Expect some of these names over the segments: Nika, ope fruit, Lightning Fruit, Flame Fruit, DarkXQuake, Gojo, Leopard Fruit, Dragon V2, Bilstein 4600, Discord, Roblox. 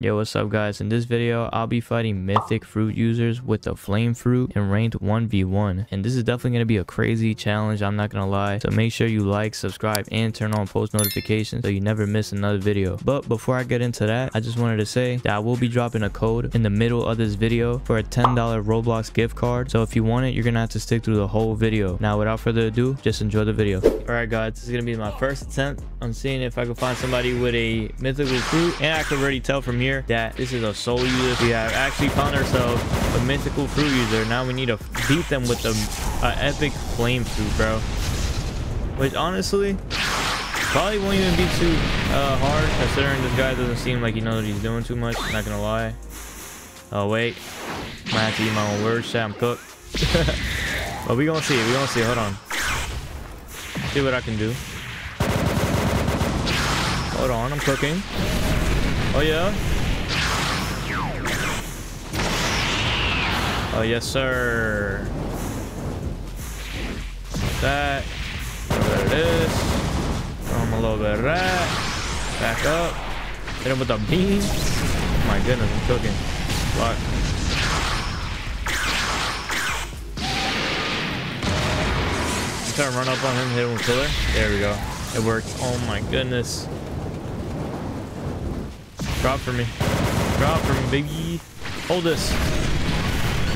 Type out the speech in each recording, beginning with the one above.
Yo, what's up guys? In this video I'll be fighting mythic fruit users with the flame fruit in ranked 1v1, and this is definitely going to be a crazy challenge, I'm not gonna lie. So make sure you like, subscribe, and turn on post notifications so you never miss another video. But before I get into that, I just wanted to say that I will be dropping a code in the middle of this video for a $10 Roblox gift card, so if you want it you're gonna have to stick through the whole video. Now without further ado, just enjoy the video. Alright guys, this is gonna be my first attempt on seeing if I can find somebody with a mythical fruit, and I can already tell from here that this is a soul user. We have actually found ourselves a mythical fruit user. Now we need to beat them with an epic flame fruit, bro, which honestly probably won't even be too hard, considering this guy doesn't seem like he knows what he's doing too much, not gonna lie. Oh wait, might have to eat my own words. I'm cooked. But we gonna see, we gonna see. Hold on, see what I can do. Hold on, I'm cooking. Oh yeah. Oh yes sir. That. There it is. Throw him a little bit of that. Back up. Hit him with the bean. Oh my goodness, I'm cooking. Block. I'm trying to run up on him, hit him with pillar. There we go. It worked. Oh my goodness. Drop for me. Drop for me, baby. Hold this.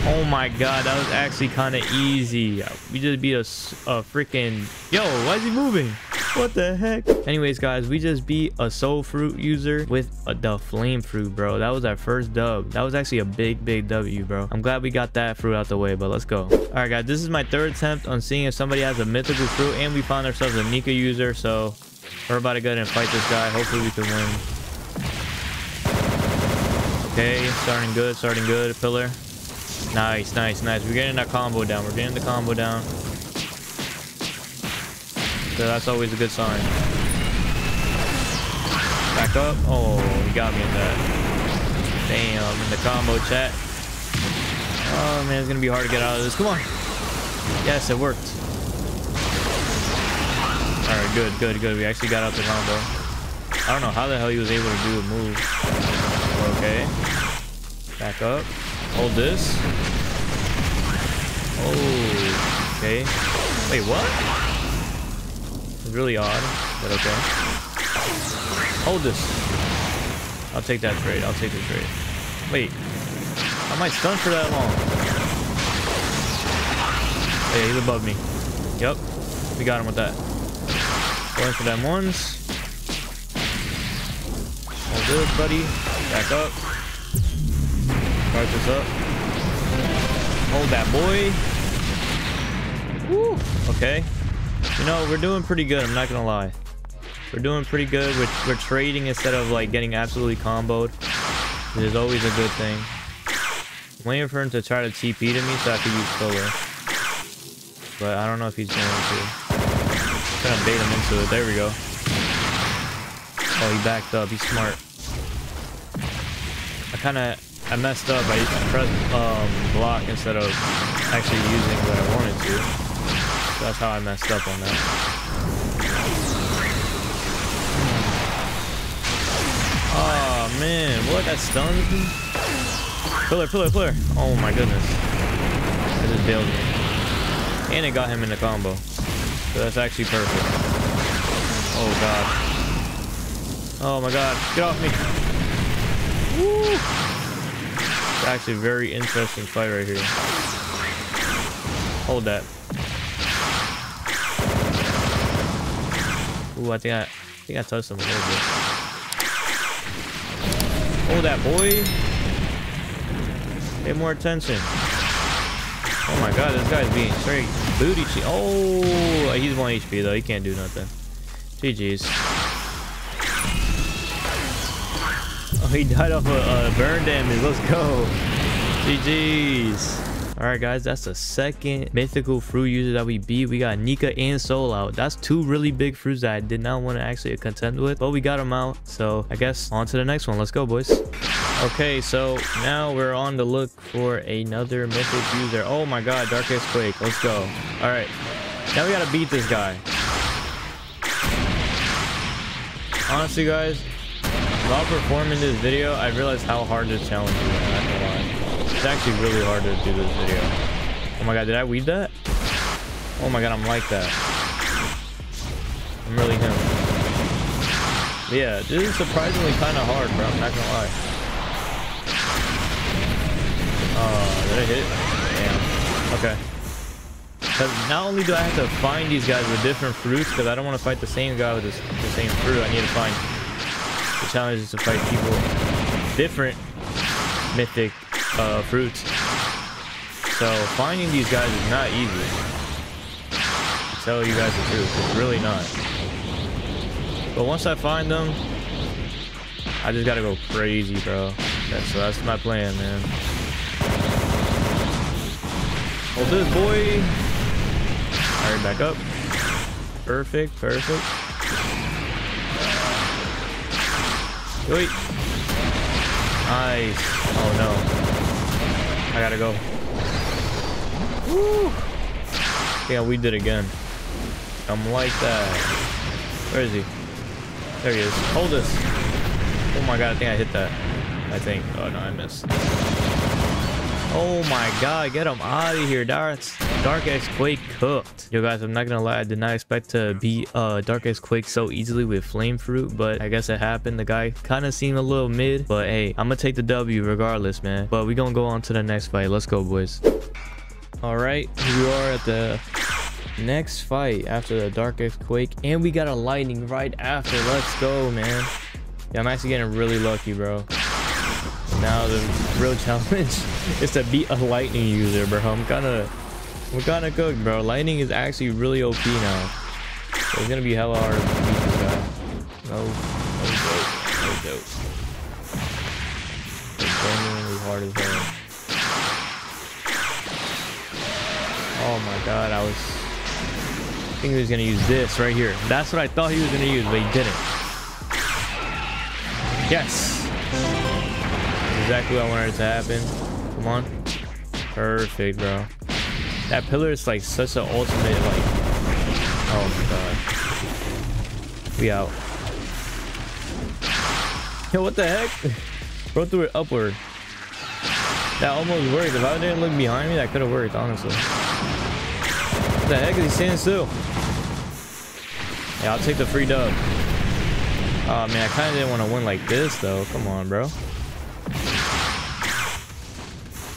Oh my god, that was actually kind of easy. We just beat a freaking... Yo, why is he moving? What the heck? Anyways guys, we just beat a soul fruit user with the flame fruit, bro. That was our first dub. That was actually a big W, bro. I'm glad we got that fruit out the way, but let's go. All right guys, this is my third attempt on seeing if somebody has a mythical fruit, and we found ourselves a Nika user, so we're about to go ahead and fight this guy. Hopefully we can win. Okay, starting good, starting good. Pillar. Nice, nice, nice. We're getting that combo down. We're getting the combo down. So that's always a good sign. Back up. Oh, he got me in that. Damn, in the combo chat. Oh man, it's gonna be hard to get out of this. Come on. Yes, it worked. Alright, good, good, good. We actually got out the combo. I don't know how the hell he was able to do a move. Okay, back up, hold this. Oh, okay. Wait, what? It's really odd, but okay. Hold this. I'll take that trade, I'll take the trade. Wait, I might stun for that long. Oh, yeah, he's above me. Yep, we got him with that. Going for them ones. Hold this, buddy. Back up. Start this up. Hold that boy. Woo. Okay. You know, we're doing pretty good, I'm not gonna lie. We're doing pretty good. We're trading instead of like getting absolutely comboed. It is always a good thing. I'm waiting for him to try to TP to me so I can use solar. But I don't know if he's going to. I'm trying to bait him into it. There we go. Oh, he backed up. He's smart. I messed up. I pressed block instead of actually using what I wanted to. So that's how I messed up on that. Oh man, what, that stunned me? Pillar, pillar, pillar. Oh my goodness, that just bailed me, and it got him in the combo. So that's actually perfect. Oh god. Oh my god, get off me. Woo. It's actually a very interesting fight right here. Hold that. Ooh, I think I touched him a little bit. Hold that boy. Pay more attention. Oh my god, this guy's being straight booty. Oh, he's 1 HP though. He can't do nothing. GG's. He died off a burn damage. Let's go. GG's. All right guys, that's the second mythical fruit user that we beat. We got Nika and Soul out. That's two really big fruits that I did not want to actually contend with, but we got them out, so I guess on to the next one. Let's go boys. Okay, so now we're on the look for another mythic user. Oh my god, DarkXQuake. Let's go. All right, now we gotta beat this guy. Honestly guys, While performing this video, I realized how hard this challenge is. Not gonna lie. It's actually really hard to do this video. Oh my god, did I weave that? Oh my god, I'm like that. I'm really him. But yeah, this is surprisingly kind of hard, bro. I'm not gonna lie. Oh, did I hit it? Damn. Okay. Because not only do I have to find these guys with different fruits, because I don't want to fight the same guy with the same fruit. I need to find the challenge is to fight people with different mythic fruits. So finding these guys is not easy. I tell you guys the truth, it's really not. But once I find them, I just gotta go crazy, bro. So that's my plan, man. Hold this, boy. All right, back up. Perfect, perfect. Wait. Nice. Oh no. I gotta go. Woo. Yeah, we did again. I'm like that. Where is he? There he is. Hold this. Oh my god, I think I hit that. I think. Oh no, I missed. Oh my god, get him out of here. DarkXQuake cooked. Yo guys, I'm not gonna lie, I did not expect to beat DarkXQuake so easily with Flame Fruit, but I guess it happened. The guy kind of seemed a little mid, but hey, I'm gonna take the W regardless, man. But we're gonna go on to the next fight. Let's go, boys. All right, here we are at the next fight after the DarkXQuake, and we got a Lightning right after. Let's go, man. Yeah, I'm actually getting really lucky, bro. Now the real challenge is to beat a Lightning user, bro. We're kind of cooked, bro. Lightning is actually really OP now. So it's gonna be hella hard to beat this guy. No joke. It's genuinely hard as hell. Oh my god, I think he was gonna use this right here. That's what I thought he was gonna use, but he didn't. Yes. Exactly what I wanted it to happen. Come on. Perfect, bro. That pillar is like such an ultimate, like, oh my god. We out. Yo, what the heck? Bro threw it upward. That almost worked. If I didn't look behind me, that could have worked, honestly. What the heck is he standing still? Yeah, I'll take the free dub. Oh man, I kind of didn't want to win like this though. Come on, bro.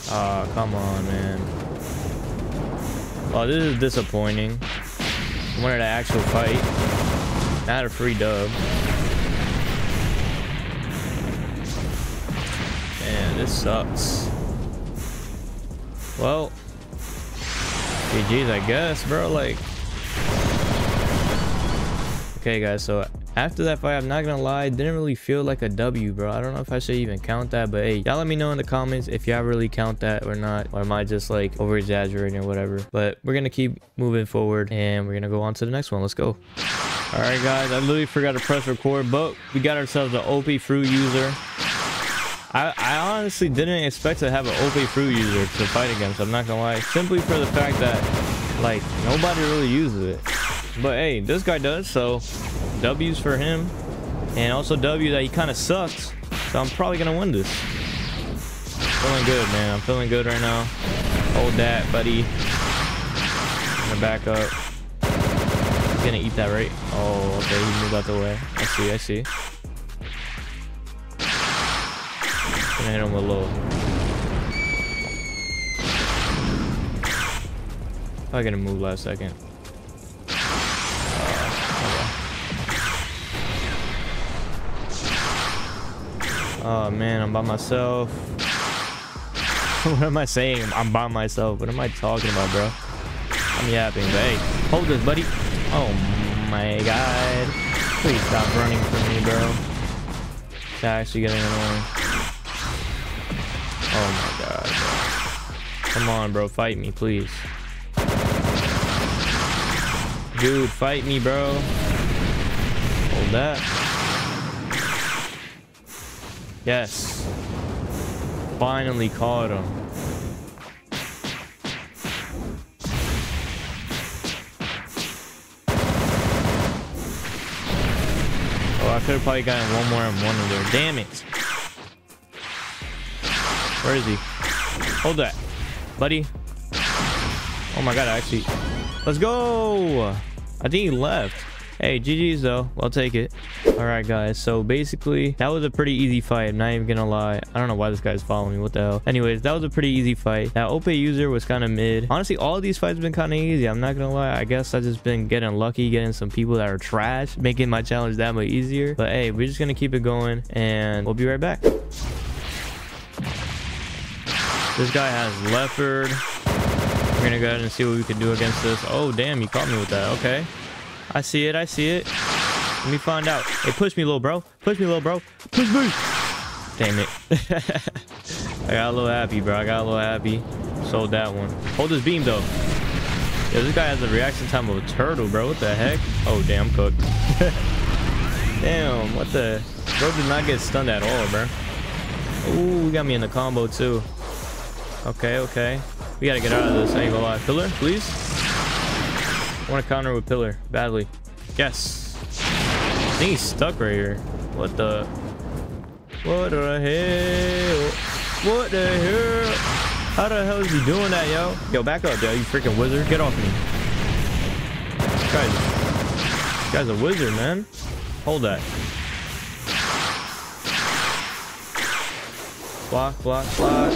Aw, oh, come on, man. Oh, this is disappointing. I wanted an actual fight, not a free dub. Man, this sucks. Well, GG's, I guess, bro. Like, okay, guys, so after that fight, I'm not gonna lie, it didn't really feel like a W, bro. I don't know if I should even count that, but hey, y'all let me know in the comments if y'all really count that or not, or am I just like over exaggerating or whatever. But we're gonna keep moving forward and we're gonna go on to the next one. Let's go. All right guys, I literally forgot to press record, but we got ourselves an OPE Fruit user. I honestly didn't expect to have an OPE Fruit user to fight against, I'm not gonna lie, simply for the fact that like nobody really uses it. But hey, this guy does, so W's for him, and also W that he kind of sucks, so I'm probably gonna win this. Feeling good, man. I'm feeling good right now. Hold that, buddy. I'm gonna back up. He's gonna eat that, right? Oh, okay, he moved out the way. I see, I see. Gonna hit him with a little. Probably gonna move last second. Oh man, I'm by myself. What am I saying? I'm by myself. What am I talking about, bro? I'm yapping, but hey, hold this, buddy. Oh my god. Please stop running from me, bro. It's actually getting annoying. Oh my god, bro. Come on, bro. Fight me, please. Dude, fight me, bro. Hold that. Yes. Finally caught him. Oh, I I could have probably gotten one more and one of their damage. Where is he? Hold that, buddy. Oh my god, actually. Let's go. I think he left. Hey, GG's though. I'll take it. All right, guys. So basically, that was a pretty easy fight. I'm not even gonna lie. I don't know why this guy's following me. What the hell? Anyways, that was a pretty easy fight. That OPE user was kind of mid. Honestly, all of these fights have been kind of easy. I'm not gonna lie. I guess I've just been getting lucky, getting some people that are trash, making my challenge that much easier. But hey, we're just gonna keep it going, and we'll be right back. This guy has Leopard. We're gonna go ahead and see what we can do against this. Oh damn, you caught me with that. Okay. I see it. I see it. Let me find out. Hey, push me, little bro. Push me, little bro. Push me. Damn it. I got a little happy, bro. I got a little happy. Sold that one. Hold this beam, though. Yo, this guy has a reaction time of a turtle, bro. What the heck? Oh, damn, cooked. Damn, what the? Bro did not get stunned at all, bro. Ooh, he got me in the combo, too. Okay, okay. We gotta get out of this. I ain't gonna lie. Pillar, please. I want to counter with pillar badly. Yes. I think he's stuck right here. What the? What the hell? What the hell? How the hell is he doing that, yo? Yo, back up, yo. You freaking wizard. Get off me. This guy's a wizard, man. Hold that. Block, block, block.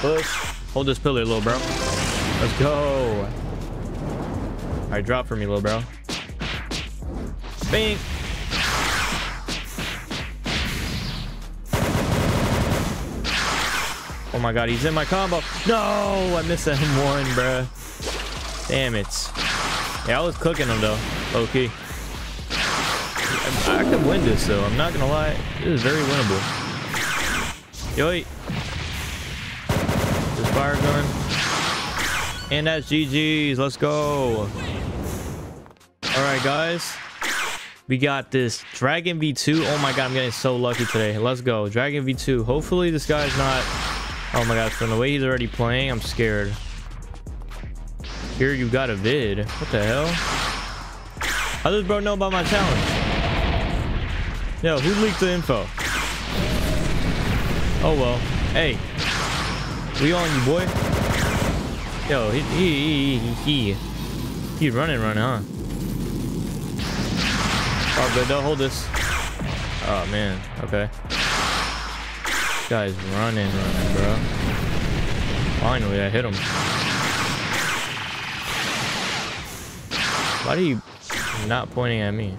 Push. Hold this pillar, little bro. Let's go. All right, drop for me, little bro. Bang. Oh my god, he's in my combo. No, I missed that one, bruh. Damn it. Yeah, I was cooking him though, low key. I could win this though, I'm not gonna lie. This is very winnable. Yo, this fire gun. And that's GG's. Let's go. All right, guys, we got this Dragon V2. Oh my god, I'm getting so lucky today. Let's go, Dragon V2. Hopefully this guy's not. Oh my god, from the way he's already playing, I'm scared. Here, you got a vid. What the hell? How does bro know about my challenge? Yo, who leaked the info? Oh well. Hey, we on you, boy. Yo, he running, huh? Oh, but don't hold this. Oh, man. Okay. This guy's running, bro. Finally, I hit him. Why are you not pointing at me?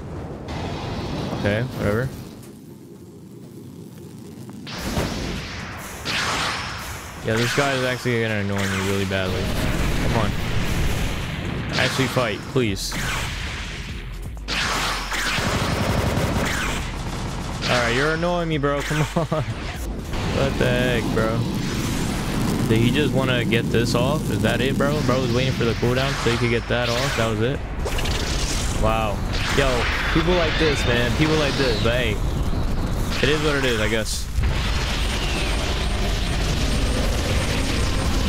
Okay, whatever. Yeah, this guy is actually gonna annoy me really badly. Come on. Actually fight, please. Alright, you're annoying me, bro. Come on. What the heck, bro? Did he just want to get this off? Is that it, bro? Bro was waiting for the cooldown so he could get that off. That was it. Wow. Yo, people like this, man. People like this. But hey, it is what it is, I guess.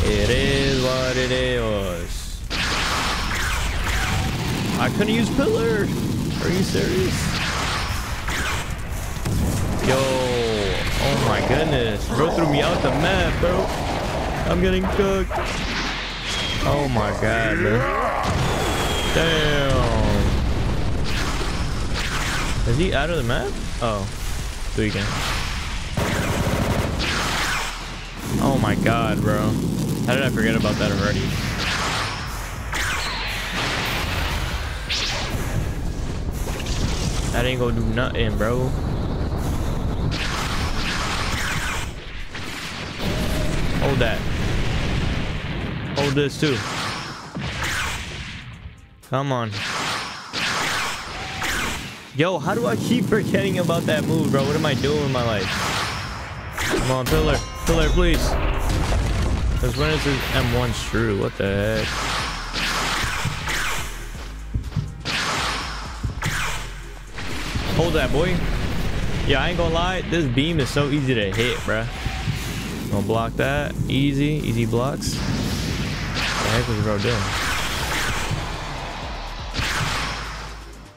It is what it is. I couldn't use pillar. Are you serious? Yo, oh my goodness, bro threw me out the map, bro. I'm getting cooked. Oh my god, bro. Damn. Is he out of the map? Oh, so he can. Oh my god, bro. How did I forget about that already? That ain't gonna do nothing, bro. Hold that. Hold this too. Come on. Yo, how do I keep forgetting about that move, bro? What am I doing with my life? Come on, pillar. Pillar, please. Because when is this M1 screw? What the heck? Hold that, boy. Yeah, I ain't gonna lie. This beam is so easy to hit, bruh. Gonna block that. Easy, easy blocks. What the heck was bro doing?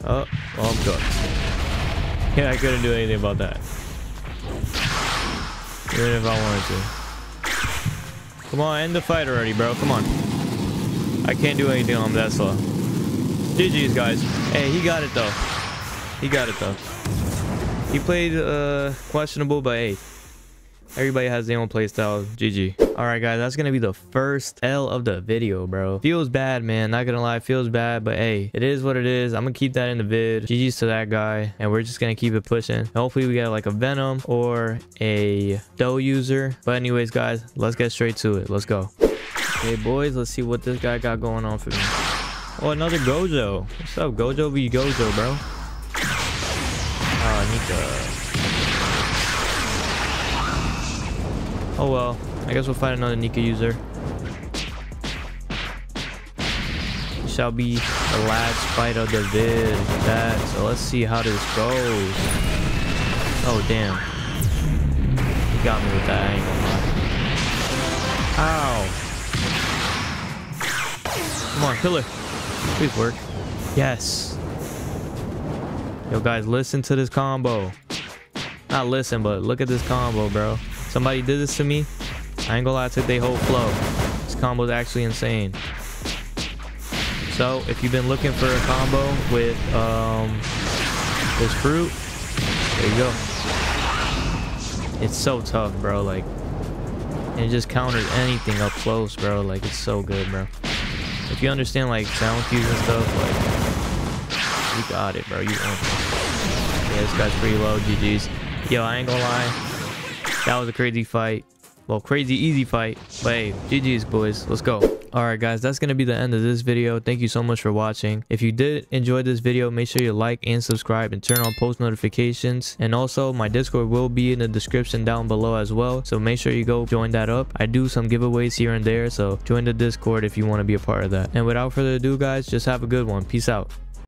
Oh, well, I'm cooked. Yeah, I couldn't do anything about that. Even if I wanted to. Come on, end the fight already, bro. Come on. I can't do anything on him that slow. GG's, guys. Hey, he got it, though. He got it, though. He played questionable, but hey. Everybody has their own playstyle. GG. Alright, guys. That's going to be the first L of the video, bro. Feels bad, man. Not going to lie. Feels bad. But, hey, it is what it is. I'm going to keep that in the vid. GG's to that guy. And we're just going to keep it pushing. Hopefully, we get, like, a Venom or a Doe user. But, anyways, guys, let's get straight to it. Let's go. Okay, boys. Let's see what this guy got going on for me. Oh, another Gojo. What's up, Gojo v. Gojo, bro? Ah, Nika. Oh well, I guess we'll find another Nika user. Shall be the last fight of the vid. That, so let's see how this goes. Oh damn. He got me with that, I ain't gonna lie. Ow. Come on, killer. Please work. Yes. Yo guys, listen to this combo. Not listen, but look at this combo, bro. Somebody did this to me. I ain't gonna lie, I took their whole flow. This combo is actually insane. So if you've been looking for a combo with this fruit, there you go. It's so tough, bro. Like, it just counters anything up close, bro. Like, it's so good, bro. If you understand like sound cues and stuff, like, you got it, bro. You own it. Yeah, this guy's pretty low. GG's. Yo, I ain't gonna lie. That was a crazy fight. Well, crazy easy fight. But hey, GG's, boys. Let's go. Alright, guys. That's going to be the end of this video. Thank you so much for watching. If you did enjoy this video, make sure you like and subscribe and turn on post notifications. And also, my Discord will be in the description down below as well. So make sure you go join that up. I do some giveaways here and there. So join the Discord if you want to be a part of that. And without further ado, guys, just have a good one. Peace out.